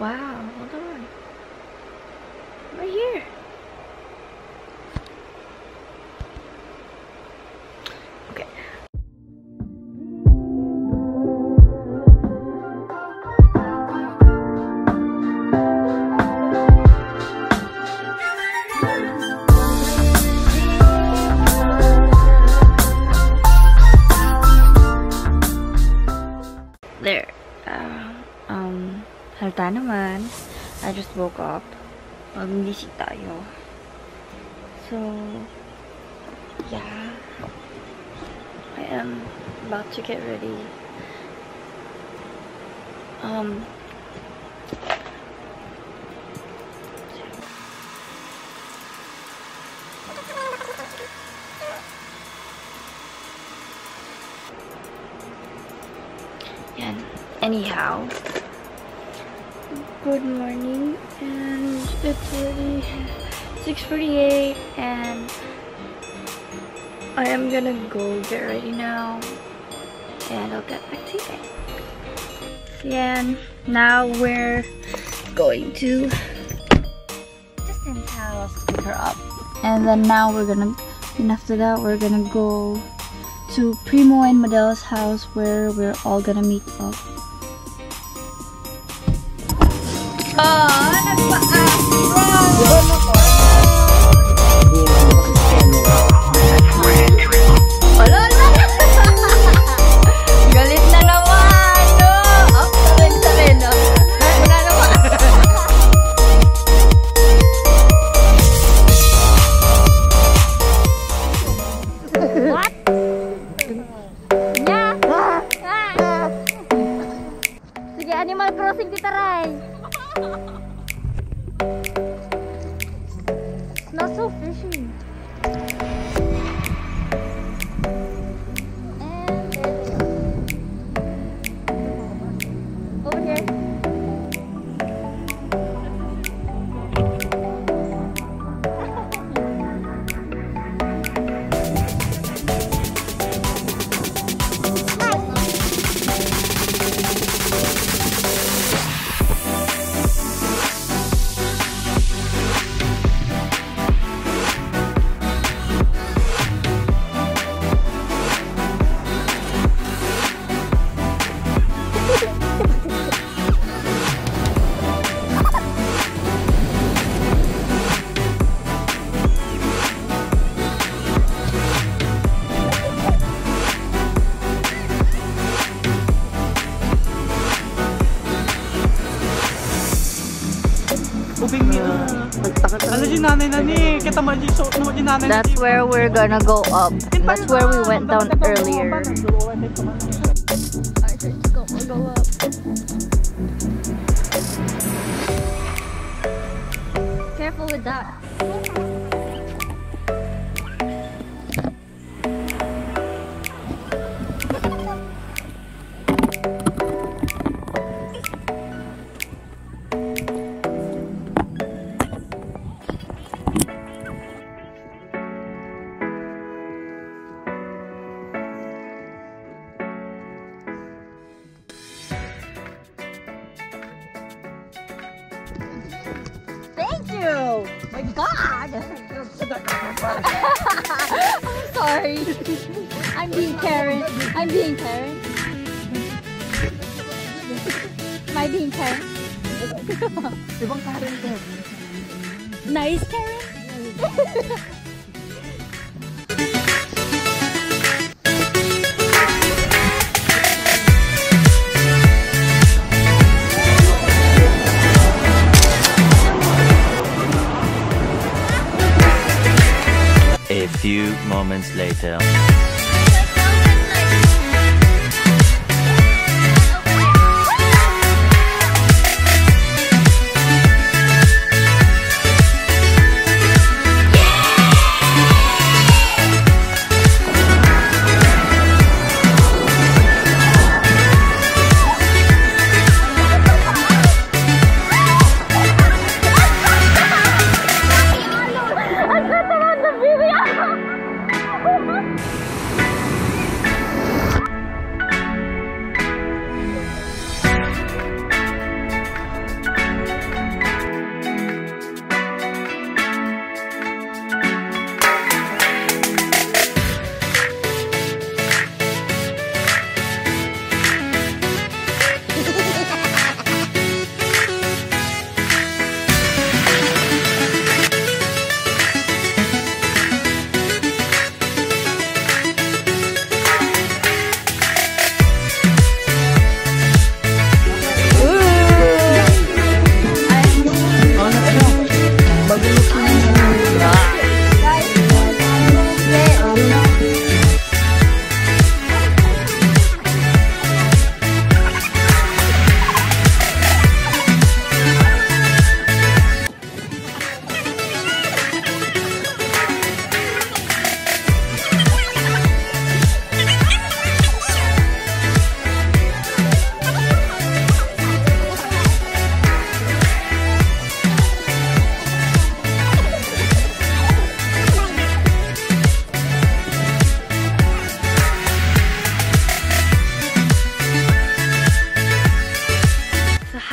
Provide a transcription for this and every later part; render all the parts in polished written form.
Wow, hold on. Right here. There. Halta naman. I just woke up. Magmisi tayo. So, yeah. I am about to get ready. Anyhow, good morning, and it's already 6:48, and I am gonna go get ready now, and I'll get back to you guys. And now we're going to Justin's house, pick her up, and then now we're gonna, and after that we're gonna go to Primo and Model's house where we're all gonna meet up. Not so fishy. And over here. That's where we're gonna go up. That's where we went down earlier. Careful with that. Oh my god! I'm sorry. I'm being Karen. I'm being Karen. Am I being Karen? Nice Karen? A few moments later.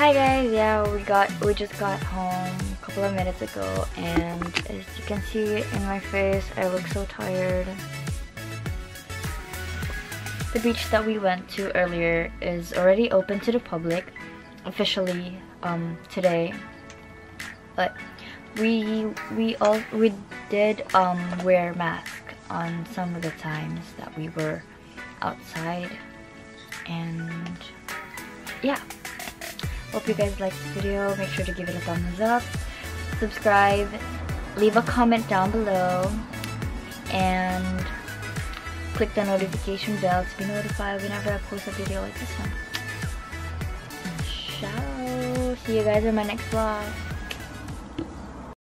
Hi guys, yeah, we just got home a couple of minutes ago, and as you can see in my face, I look so tired. The beach that we went to earlier is already open to the public officially today, but we did wear masks on some of the times that we were outside. And yeah, hope you guys liked this video. Make sure to give it a thumbs up, subscribe, leave a comment down below, and click the notification bell to be notified whenever I post a video like this one. Ciao, see you guys in my next vlog.